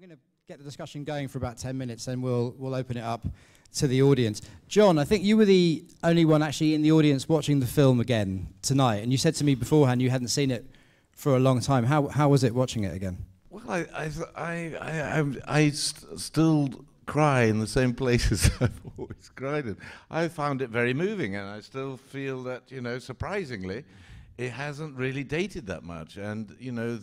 I'm going to get the discussion going for about 10 minutes, and we'll open it up to the audience. John, I think you were the only one actually in the audience watching the film again tonight, and you said to me beforehand you hadn't seen it for a long time. How was it watching it again? Well, I still cry in the same places I've always cried in. I found it very moving, and I still feel that, you know, surprisingly, it hasn't really dated that much, and, you know,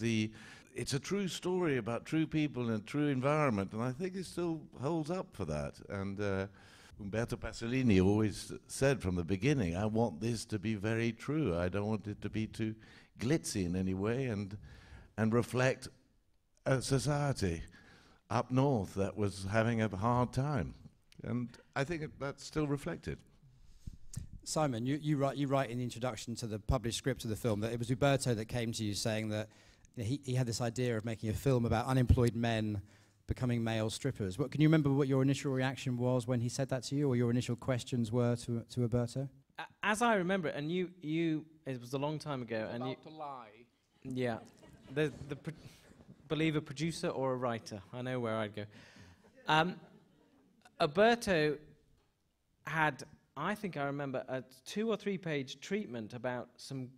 it's a true story about true people and a true environment, and I think it still holds up for that. And Uberto Pasolini always said from the beginning, I want this to be very true. I don't want it to be too glitzy in any way, and reflect a society up north that was having a hard time. And I think that's still reflected. Simon, you write in the introduction to the published script of the film that it was Uberto that came to you saying that he had this idea of making a film about unemployed men becoming male strippers. Can you remember what your initial reaction was when he said that to you, or your initial questions were to Uberto? As I remember it, and it was a long time ago. And about to lie. Yeah. Believe a producer or a writer. I know where I'd go. Uberto had, I think I remember, a 2- or 3-page treatment about some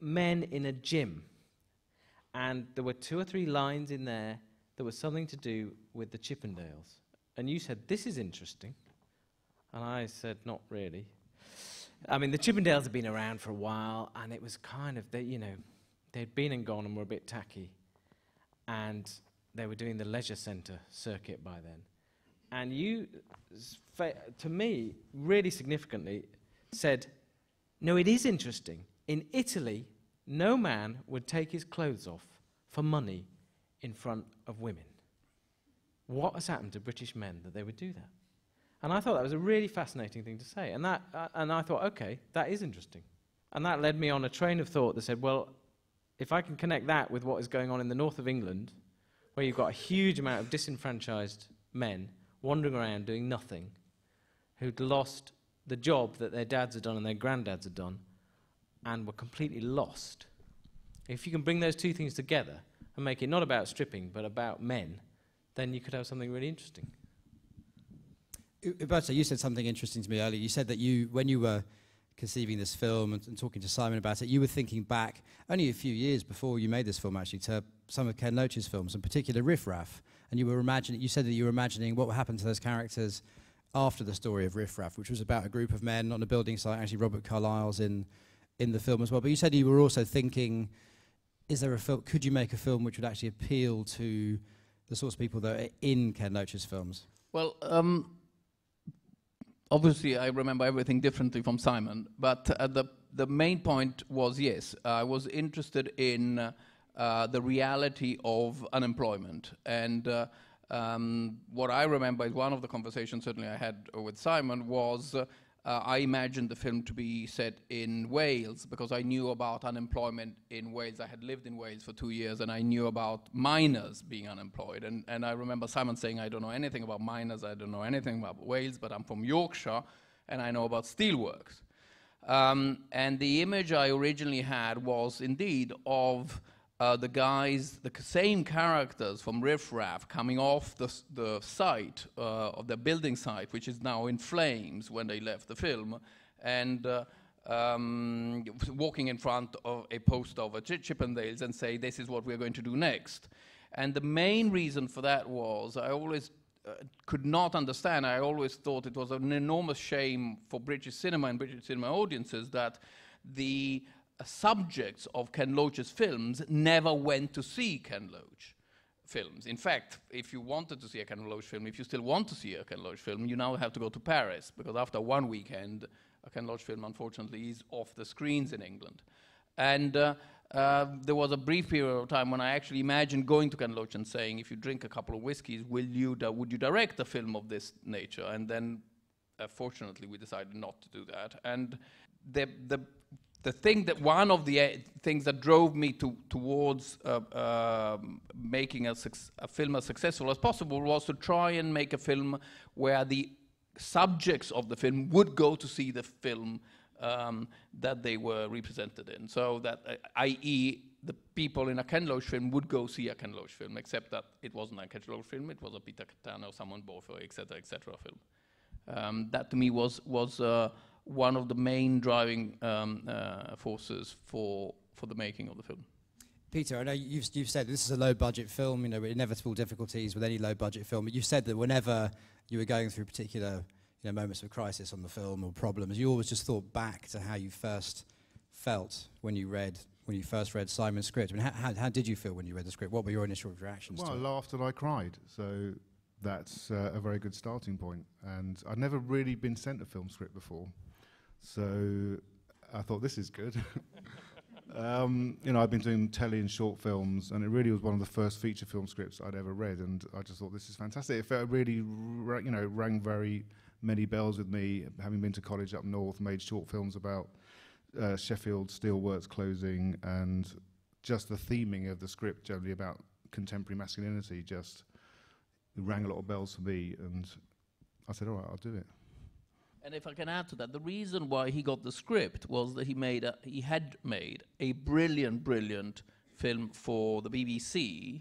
men in a gym. And there were 2 or 3 lines in there that was something to do with the Chip and Dales. And you said, this is interesting. And I said, not really. I mean, the Chip and Dales had been around for a while, and it was kind of, you know, they'd been and gone and were a bit tacky. And they were doing the leisure centre circuit by then. And you, to me, really significantly said, no, it is interesting. In Italy, no man would take his clothes off for money in front of women. What has happened to British men that they would do that? And I thought that was a really fascinating thing to say. And, and I thought, OK, that is interesting. And that led me on a train of thought that said, well, if I can connect that with what is going on in the north of England, where you've got a huge amount of disenfranchised men wandering around doing nothing, who'd lost the job that their dads had done and their granddads had done, and were completely lost. If you can bring those two things together and make it not about stripping but about men, then you could have something really interesting. Uberto, you said something interesting to me earlier. You said that when you were conceiving this film and talking to Simon about it, you were thinking back only a few years before you made this film, actually, to some of Ken Loach's films, in particular Riff Raff. And you said that you were imagining what would happen to those characters after the story of Riff Raff, which was about a group of men on a building site. Actually, Robert Carlyle's in the film as well. But you said you were also thinking, is there a film, could you make a film which would actually appeal to the sorts of people that are in Ken Loach's films? Well, obviously I remember everything differently from Simon, but the main point was, yes, I was interested in the reality of unemployment. And what I remember is one of the conversations certainly I had with Simon was I imagined the film to be set in Wales because I knew about unemployment in Wales. I had lived in Wales for 2 years, and I knew about miners being unemployed. And I remember Simon saying, I don't know anything about miners, I don't know anything about Wales, but I'm from Yorkshire, and I know about steelworks. And the image I originally had was indeed of the guys, the same characters from Riff Raff coming off the site, of the building site, which is now in flames when they left the film, and walking in front of a poster of a Chip and Dales and say, this is what we're going to do next. And the main reason for that was I always could not understand, I always thought it was an enormous shame for British cinema and British cinema audiences that the subjects of Ken Loach's films never went to see Ken Loach films. In fact, if you wanted to see a Ken Loach film, if you still want to see a Ken Loach film, you now have to go to Paris, because after one weekend, a Ken Loach film, unfortunately, is off the screens in England. And there was a brief period of time when I actually imagined going to Ken Loach and saying, if you drink a couple of whiskeys, would you direct a film of this nature? And then, fortunately, we decided not to do that. And the thing that one of the things that drove me towards making a film as successful as possible was to try and make a film where the subjects of the film would go to see the film that they were represented in. So that, i.e., the people in a Ken Loach film would go see a Ken Loach film, except that it wasn't a Ken Loach film, it was a Peter Cattaneo, Simon Beaufoy, et cetera film. That to me was one of the main driving forces for the making of the film. Peter, I know you've said this is a low-budget film, you know, inevitable difficulties with any low-budget film, but you said that whenever you were going through particular, you know, moments of crisis on the film or problems, you always just thought back to how you first felt when you first read Simon's script. I mean, how did you feel when you read the script? What were your initial reactions to it? Well, I laughed and I cried, so that's a very good starting point. And I'd never really been sent a film script before, so I thought, this is good. You know, I've been doing telly and short films, and it really was one of the first feature film scripts I'd ever read, and I just thought, this is fantastic. It felt really, you know, rang very many bells with me, having been to college up north, made short films about Sheffield Steelworks closing, and just the theming of the script generally about contemporary masculinity just rang a lot of bells for me, and I said, all right, I'll do it. And if I can add to that, the reason why he got the script was that he had made a brilliant, brilliant film for the BBC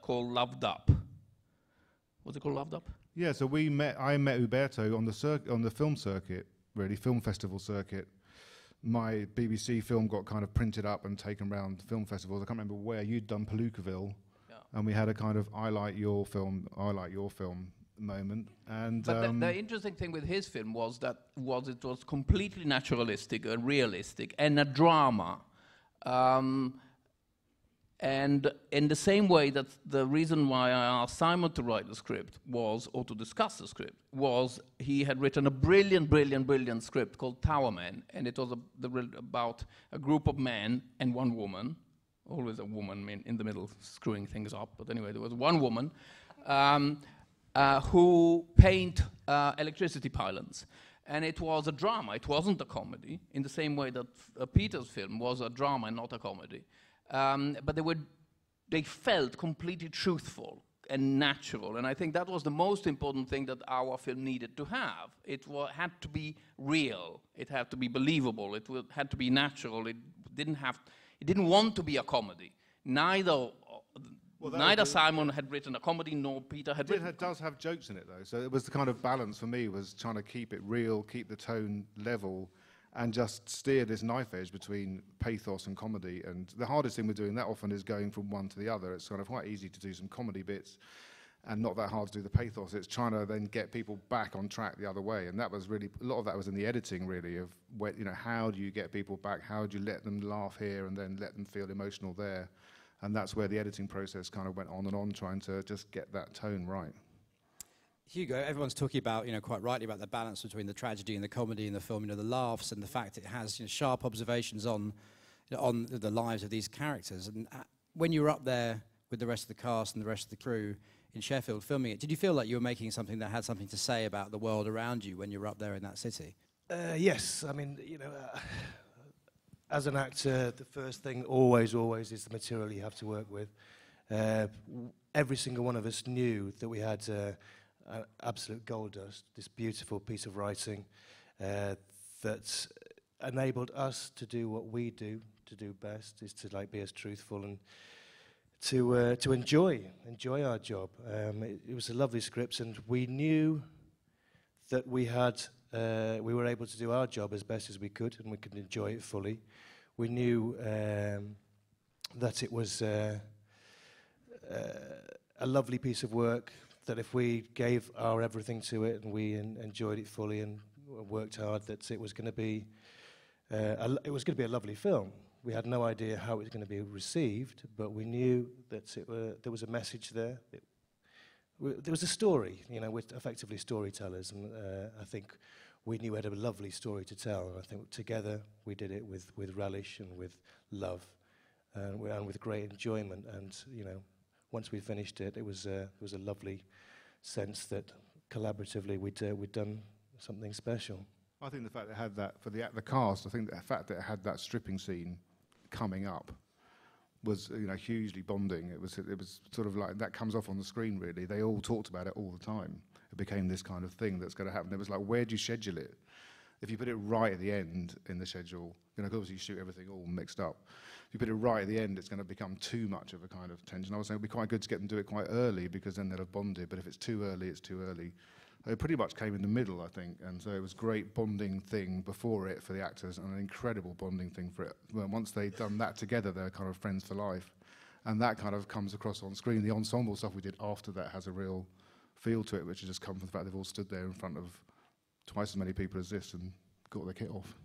called Loved Up. Was it called Loved Up? Yeah. So we met. I met Uberto on the film circuit, really, film festival circuit. My BBC film got kind of printed up and taken around film festivals. I can't remember where you'd done Palookaville, yeah. And we had a kind of I like your film moment. And but the interesting thing with his film was that it was completely naturalistic and realistic and a drama, and in the same way that the reason why I asked Simon to write the script was, or to discuss the script, was he had written a brilliant, brilliant, brilliant script called Tower Men, and it was about a group of men and one woman, always a woman in the middle screwing things up, but anyway, there was one woman who paint electricity pylons. And it was a drama, it wasn't a comedy, in the same way that Peter's film was a drama and not a comedy. But they felt completely truthful and natural, and I think that was the most important thing that our film needed to have. It had to be real, it had to be believable, it had to be natural, it didn't want to be a comedy. Neither Simon had written a comedy, nor Peter had written. It does have jokes in it, though. So it was the kind of balance for me, was trying to keep it real, keep the tone level, and just steer this knife edge between pathos and comedy. And the hardest thing with doing that often is going from one to the other. It's kind of quite easy to do some comedy bits and not that hard to do the pathos. It's trying to then get people back on track the other way. And that was really, a lot of that was in the editing, really, of where, you know, how do you get people back? How do you let them laugh here and then let them feel emotional there? And that's where the editing process kind of went on and on, trying to just get that tone right. Hugo, everyone's talking about, you know, quite rightly about the balance between the tragedy and the comedy in the film, you know, the laughs and the fact it has, you know, sharp observations on the lives of these characters. And when you were up there with the rest of the cast and the rest of the crew in Sheffield filming it, did you feel like you were making something that had something to say about the world around you when you were up there in that city? Yes, I mean, you know... As an actor, the first thing always is the material you have to work with. Every single one of us knew that we had absolute gold dust, this beautiful piece of writing that enabled us to do what we do to do best, is to like be as truthful and to enjoy our job. It was a lovely script, and we knew that we had. We were able to do our job as best as we could, and we could enjoy it fully. We knew that it was a lovely piece of work, that if we gave our everything to it and we enjoyed it fully and worked hard, that it was going to be a lovely film. We had no idea how it was going to be received, but we knew that there was a message there. There was a story, you know, we're effectively storytellers, and I think we knew we had a lovely story to tell, and I think together we did it with relish and with love and with great enjoyment. And, you know, once we finished it, it was a lovely sense that collaboratively we'd done something special. I think the fact that it had that, for the cast, I think the fact that it had that stripping scene coming up was, you know, hugely bonding. It was sort of like that comes off on the screen, really. They all talked about it all the time. It became this kind of thing that's going to happen. It was like, where do you schedule it? If you put it right at the end in the schedule, you know, obviously you shoot everything all mixed up. you put it right at the end, it's going to become too much of a kind of tension. I was saying it'd be quite good to get them to do it quite early, because then they'll have bonded. But if it's too early, it's too early. It pretty much came in the middle, I think, and so it was a great bonding thing before it for the actors, and an incredible bonding thing for it. Well, once they'd done that together, they're kind of friends for life, and that kind of comes across on screen. The ensemble stuff we did after that has a real feel to it, which has just come from the fact they've all stood there in front of twice as many people as this and got their kit off.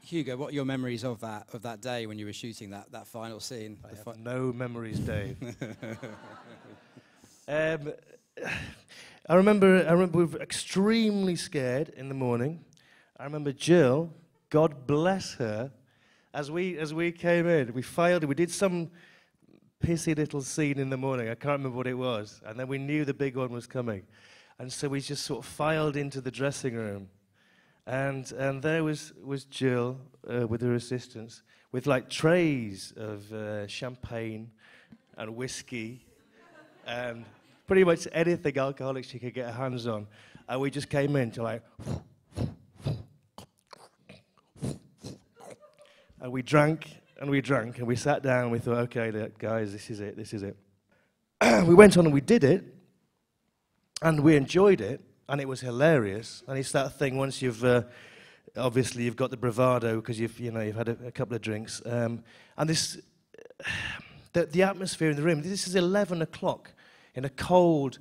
Hugo, what are your memories of that day when you were shooting that final scene? I have no memories, Dave. I remember we were extremely scared in the morning. I remember Jill, God bless her, as we came in, we filed, we did some pissy little scene in the morning, I can't remember what it was, and then we knew the big one was coming. And so we just sort of filed into the dressing room. And there was Jill with her assistants, with like trays of champagne and whiskey and pretty much anything alcoholic she could get her hands on. And we just came in to like... and we drank, and we drank, and we sat down, and we thought, okay, guys, this is it, this is it. We went on and we did it, and we enjoyed it, and it was hilarious. And it's that thing, once you've... obviously, you've got the bravado, because you've had a couple of drinks. And this... the atmosphere in the room, this is 11 o'clock. In a cold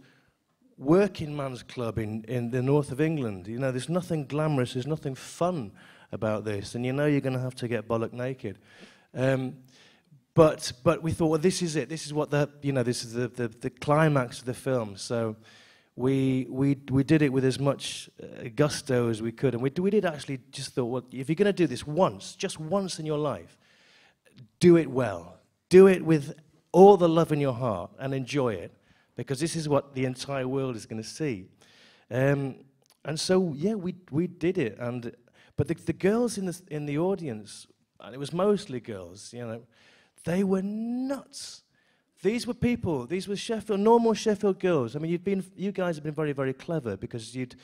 working man's club in the north of England. You know, there's nothing glamorous, there's nothing fun about this, and you know you're going to have to get bollock naked. But we thought, well, this is it. This is what the climax of the film. So we did it with as much gusto as we could, and we did actually just thought, well, if you're going to do this once, just once in your life, do it well. Do it with all the love in your heart and enjoy it, because this is what the entire world is going to see. And so, yeah, we did it. But the girls in the audience, and it was mostly girls, you know, they were nuts. These were people. These were normal Sheffield girls. I mean, you guys have been very, very clever, because you'd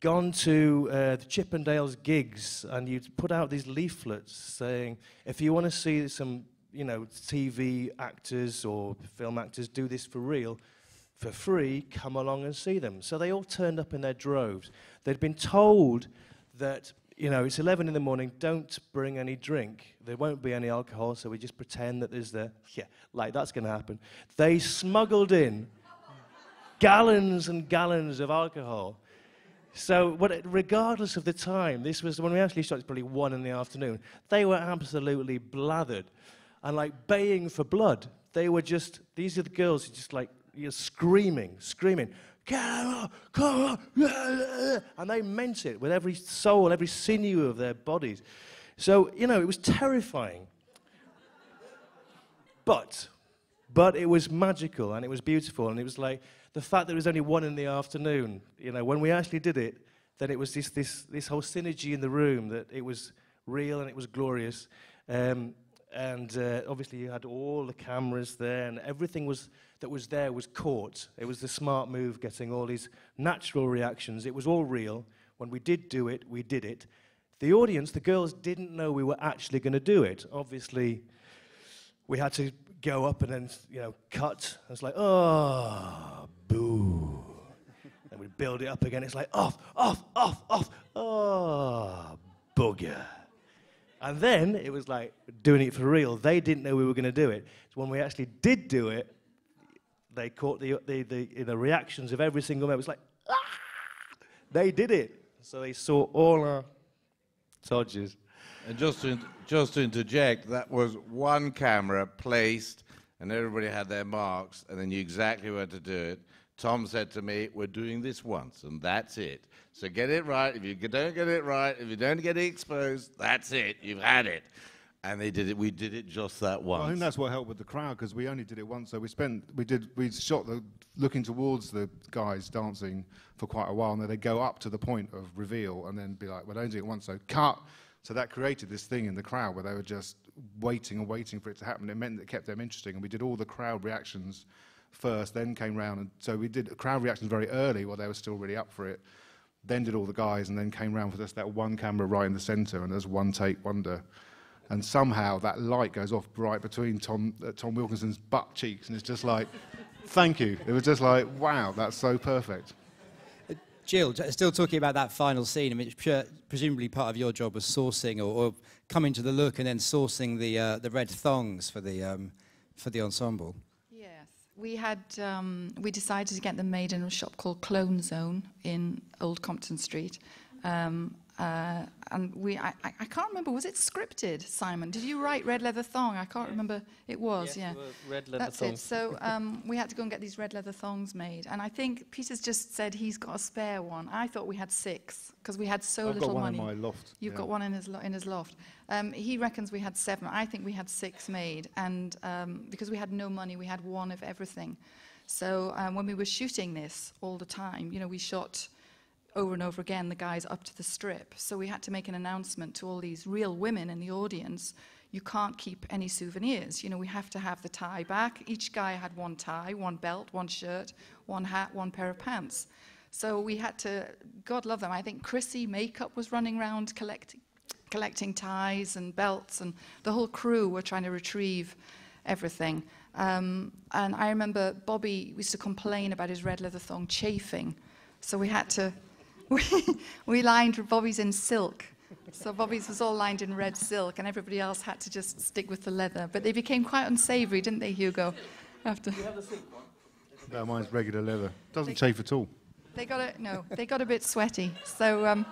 gone to the Chip and Dale's gigs and you'd put out these leaflets saying, if you want to see some, you know, TV actors or film actors do this for real, for free, come along and see them. So they all turned up in their droves. They'd been told that, you know, it's 11 in the morning, don't bring any drink. There won't be any alcohol, so we just pretend that there's the... Yeah, like, that's going to happen. They smuggled in gallons and gallons of alcohol. So regardless of the time, this was... When we actually shot, it was probably 1 in the afternoon. They were absolutely blathered and, like, baying for blood. They were just... These are the girls who just, like... You're screaming, come on, and they meant it with every soul, every sinew of their bodies. So, you know, it was terrifying. But it was magical, and it was beautiful, and it was like, the fact that it was only 1 in the afternoon, you know, when we actually did it, then it was this whole synergy in the room, that it was real and it was glorious. And obviously you had all the cameras there, and everything that was there was caught. It was the smart move, getting all these natural reactions. It was all real. When we did do it, we did it. The audience, the girls, didn't know we were actually going to do it. Obviously, we had to go up and then, you know, cut. And it's like, oh, boo. And we build it up again. It's like, off, off, off, off. Oh, bugger. And then it was like doing it for real. They didn't know we were going to do it. So when we actually did do it, they caught the reactions of every single member. It was like, ah! They did it. So they saw all our dodges. And just to interject, that was one camera placed, and everybody had their marks, and they knew exactly where to do it. Tom said to me, we're doing this once, and that's it. So get it right. If you don't get it right, if you don't get it exposed, that's it. You've had it. And they did it. We did it just that once. Well, I think that's what helped with the crowd, because we only did it once. So we shot looking towards the guys dancing for quite a while, and then they'd go up to the point of reveal and then be like, well, don't do it once, so cut. So that created this thing in the crowd where they were just waiting and waiting for it to happen. It meant that it kept them interesting, and we did all the crowd reactions first, then came round, and so we did crowd reactions very early while they were still really up for it, then did all the guys, and then came round for just that one camera right in the centre, and there's one take wonder. and somehow that light goes off right between Tom Wilkinson's butt cheeks, and it's just like, thank you. It was just like, wow, that's so perfect. Jill, still talking about that final scene, I mean, presumably part of your job was sourcing or coming to the look and then sourcing the red thongs for the ensemble. Yes, we had we decided to get them made in a shop called Clone Zone in Old Compton Street, and I can't remember, was it scripted, Simon? Did you write red leather thong? I can't remember. It was, yeah. Red leather thongs. That's it. So we had to go and get these red leather thongs made. And I think Peter's just said he's got a spare one. I thought we had 6 because we had so little money. I've got one in my loft. You've got one in his loft. He reckons we had 7. I think we had 6 made, and because we had no money, we had one of everything. So when we were shooting this all the time, you know, we shot over and over again the guys up to the strip. So we had to make an announcement to all these real women in the audience, you can't keep any souvenirs. You know, we have to have the tie back. Each guy had one tie, one belt, one shirt, one hat, one pair of pants. So we had to, God love them, I think Chrissy Makeup was running around collecting ties and belts, and the whole crew were trying to retrieve everything. And I remember Bobby used to complain about his red leather thong chafing. So we had to, we lined Bobby's in silk. So Bobby's was all lined in red silk, and everybody else had to just stick with the leather. But they became quite unsavory, didn't they, Hugo? After. Do you have the silk one? No, mine's regular leather. Doesn't chafe at all. They got a bit sweaty. So,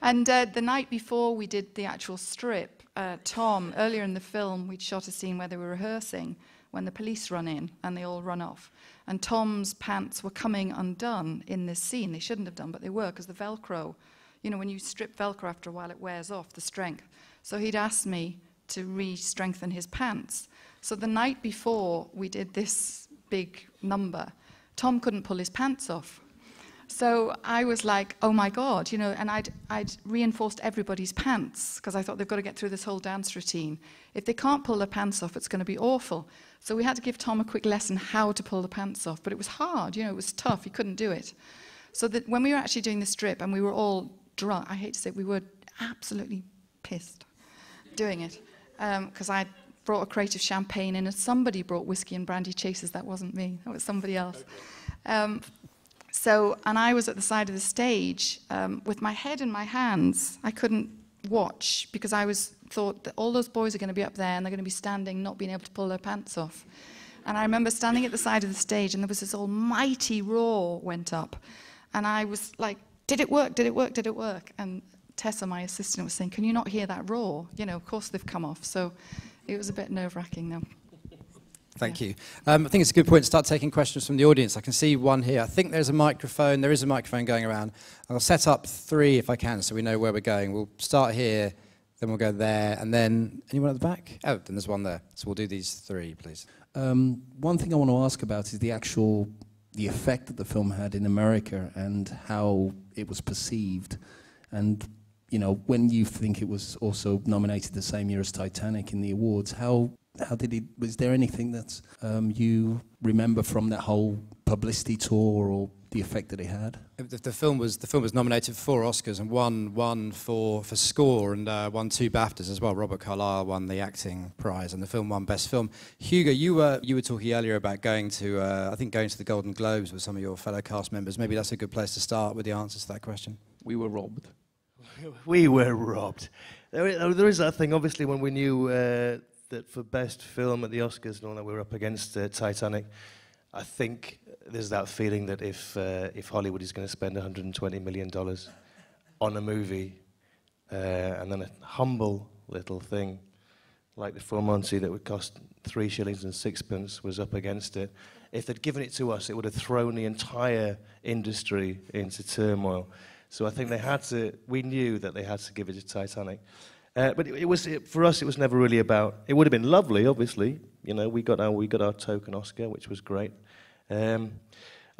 and the night before we did the actual strip, Tom, earlier in the film, we'd shot a scene where they were rehearsing when the police run in and they all run off. And Tom's pants were coming undone in this scene. They shouldn't have done, but they were, because the Velcro, you know, when you strip Velcro after a while, it wears off the strength. So he'd asked me to re-strengthen his pants. So the night before we did this big number, Tom couldn't pull his pants off. So I was like, oh my God, you know, and I'd reinforced everybody's pants, because I thought they've got to get through this whole dance routine. If they can't pull their pants off, it's going to be awful. So we had to give Tom a quick lesson how to pull the pants off, but it was hard, you know, it was tough, he couldn't do it. So that when we were actually doing the strip and we were all drunk, I hate to say it, we were absolutely pissed doing it, because I brought a crate of champagne in and somebody brought whiskey and brandy chasers. That wasn't me, that was somebody else. So, and I was at the side of the stage with my head in my hands. I couldn't watch because I thought that all those boys are going to be up there and they're going to be standing, not being able to pull their pants off. And I remember standing at the side of the stage and there was this almighty roar went up. And I was like, did it work? Did it work? Did it work? And Tessa, my assistant, was saying, can you not hear that roar? You know, of course they've come off. So it was a bit nerve-wracking though. Thank you. I think it's a good point to start taking questions from the audience. I can see one here. I think there's a microphone. There is a microphone going around. I'll set up 3 if I can so we know where we're going. We'll start here, then we'll go there, and then anyone at the back? Oh, then there's one there. So we'll do these 3, please. One thing I want to ask about is the effect that the film had in America and how it was perceived. And, you know, when you think it was also nominated the same year as Titanic in the awards, how did it, was there anything that you remember from that whole publicity tour or the effect that it had? The film was nominated for 4 Oscars and won for score and won 2 BAFTAs as well. Robert Carlyle won the acting prize and the film won Best Film. Hugo, you were talking earlier about going to I think going to the Golden Globes with some of your fellow cast members. Maybe that's a good place to start with the answers to that question. We were robbed. We were robbed. There is that thing, obviously, when we knew that for Best Film at the Oscars, knowing that we were up against Titanic, I think there's that feeling that if Hollywood is going to spend $120 million on a movie, and then a humble little thing like The Full Monty that would cost 3 shillings and 6pence was up against it, if they'd given it to us, it would have thrown the entire industry into turmoil. So I think they had to, we knew that they had to give it to Titanic. But for us, it was never really about. It would have been lovely, obviously. You know, we got our token Oscar, which was great. I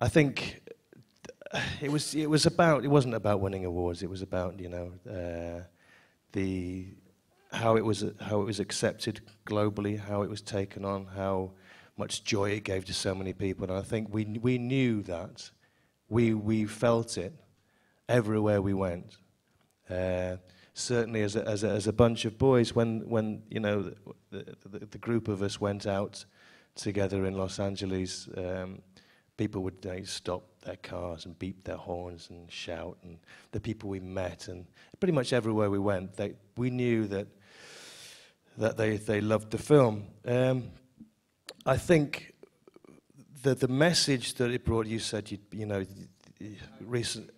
think it wasn't about winning awards. It was about, you know, how it was accepted globally, how it was taken on, how much joy it gave to so many people. And I think we knew that, we felt it everywhere we went. certainly as a bunch of boys, when you know the group of us went out together in Los Angeles, people would stop their cars and beep their horns and shout, and the people we met, and pretty much everywhere we went, we knew that they loved the film. I think that the message that it brought, you said recent.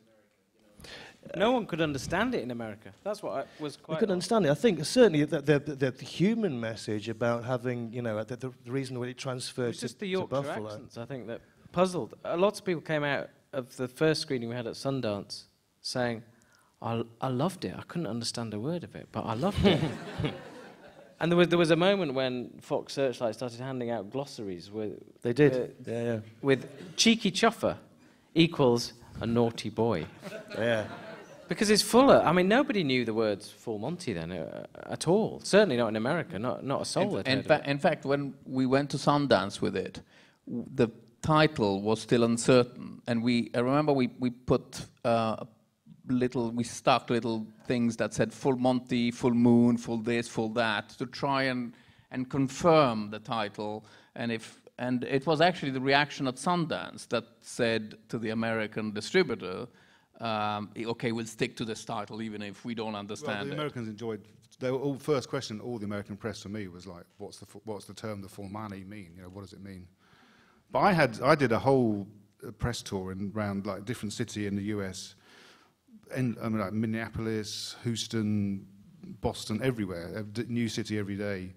No one could understand it in America. That's what I was quite. We could understand it. I think certainly that the human message about having, the reason why it transferred. It was just the Yorkshire accents, I think, that puzzled. A lot of people came out of the first screening we had at Sundance saying, "I loved it. I couldn't understand a word of it, but I loved it." And there was a moment when Fox Searchlight started handing out glossaries with. They did. Yeah. With cheeky chuffer equals a naughty boy. Yeah. Because it's fuller. I mean, nobody knew the words Full Monty then at all. Certainly not in America. Not a soul. In fact, when we went to Sundance with it, the title was still uncertain, and I remember we put we stuck little things that said Full Monty, Full Moon, Full this, Full that, to try and confirm the title. And it was actually the reaction at Sundance that said to the American distributor, okay, we'll stick to this title even if we don't understand it. The Americans enjoyed, first question, all the American press for me was like, what's the term the Full Monty mean? What does it mean? But I did a whole press tour around like different city in the US, like Minneapolis, Houston, Boston, everywhere, a new city every day.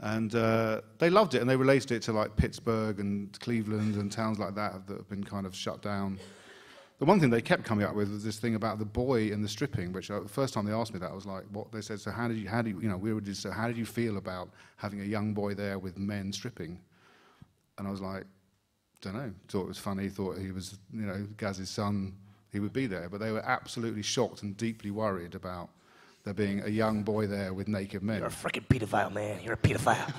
And they loved it, and they related it to like Pittsburgh and Cleveland and towns like that have been kind of shut down. The one thing they kept coming up with was this thing about the boy and the stripping, which the first time they asked me that, I was like, what? They said, so how did you feel about having a young boy there with men stripping? And I was like, don't know. Thought it was funny. Thought he was, Gaz's son. He would be there, but they were absolutely shocked and deeply worried about there being a young boy there with naked men. You're a freaking pedophile, man. You're a pedophile.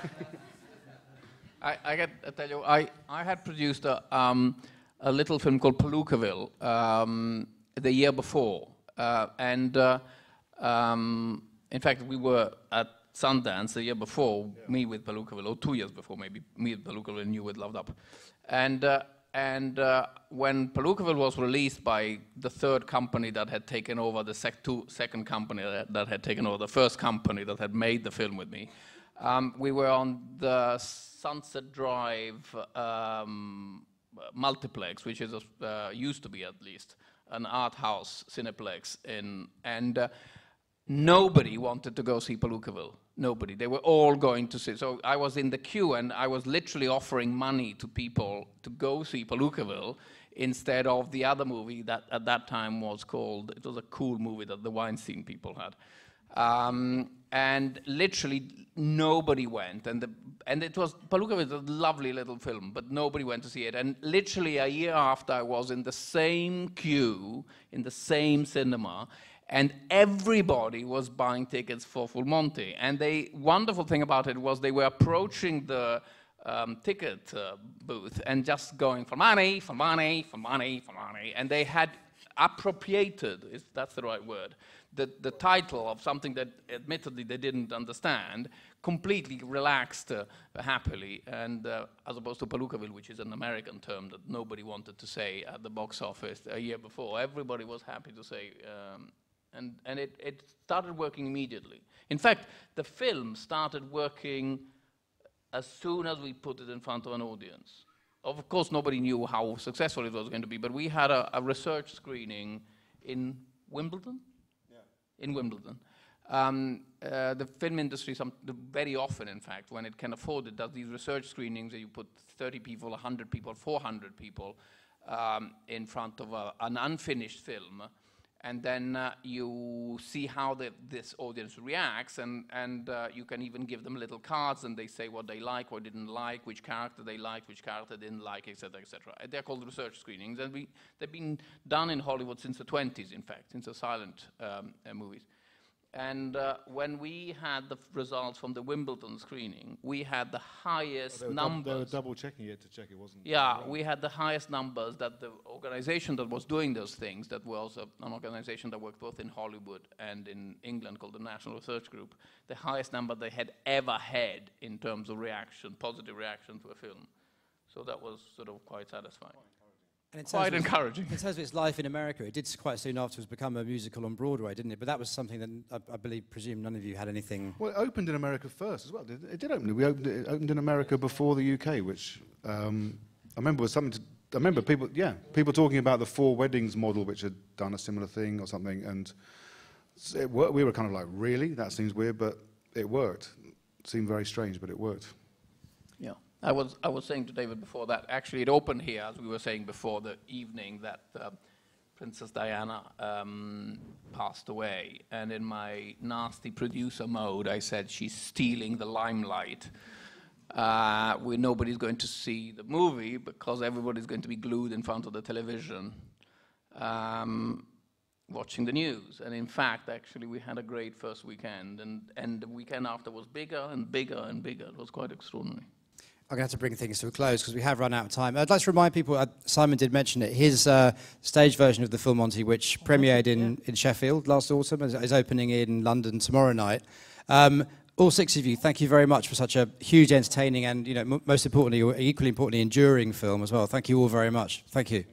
I gotta tell you, I had produced a little film called Palookaville the year before, in fact, we were at Sundance the year before, yeah. Me with Palookaville, or 2 years before maybe, me with Palookaville and you with Loved Up, and when Palookaville was released by the third company that had taken over, the second company that had taken over, the first company that had made the film with me, we were on the Sunset Drive multiplex, which is used to be at least an art house cineplex, and nobody wanted to go see Palookaville. Nobody. They were all going to see. So I was in the queue, and I was literally offering money to people to go see Palookaville instead of the other movie that at that time was called, it was a cool movie that the Weinstein people had. And literally nobody went. And it was, Palookaville was a lovely little film, but nobody went to see it. And literally a year after, I was in the same queue, in the same cinema, and everybody was buying tickets for Full Monty. And the wonderful thing about it was they were approaching the ticket booth and just going, for money, for money, for money, for money. And they had appropriated, if that's the right word, the title of something that admittedly they didn't understand, completely relaxed happily, and as opposed to Palookaville, which is an American term that nobody wanted to say at the box office a year before. Everybody was happy to say... And it started working immediately. In fact, the film started working as soon as we put it in front of an audience. Of course, nobody knew how successful it was going to be, but we had a research screening in Wimbledon? Yeah. In Wimbledon. The film industry very often, in fact, when it can afford it, does these research screenings where you put 30 people, 100 people, 400 people in front of an unfinished film. And then you see how this audience reacts, and you can even give them little cards, and they say what they like, what didn't like, which character they liked, which character they didn't like, etc., etc. They're called research screenings, and they've been done in Hollywood since the 20s, in fact, since the silent movies. And when we had the results from the Wimbledon screening, we had the highest numbers. They were double checking it to check it wasn't. Yeah, we had the highest numbers that the organization that was doing those things, that was an organization that worked both in Hollywood and in England called the National Research Group, the highest number they had ever had in terms of reaction, positive reaction to a film. So that was sort of quite satisfying. And quite encouraging. In terms of its life in America, it did quite soon afterwards become a musical on Broadway, didn't it? But that was something that I presume none of you had anything... Well, it opened in America first as well, didn't it? It did open. It opened in America before the UK, which I remember was something to... I remember people, yeah, people talking about the Four Weddings model, which had done a similar thing or something, and it worked. We were kind of like, really? That seems weird, but it worked. It seemed very strange, but it worked. Yeah. I was saying to David before that, actually it opened here, as we were saying before, the evening that Princess Diana passed away. And in my nasty producer mode, I said, she's stealing the limelight. Where nobody's going to see the movie because everybody's going to be glued in front of the television watching the news. And in fact, actually, we had a great first weekend. And the weekend after was bigger and bigger and bigger. It was quite extraordinary. I'm going to have to bring things to a close because we have run out of time. I'd like to remind people, Simon did mention it, his stage version of The Full Monty, which premiered in Sheffield last autumn and is opening in London tomorrow night. All six of you, thank you very much for such a huge, entertaining and, you know, most importantly, or equally importantly, enduring film as well. Thank you all very much. Thank you.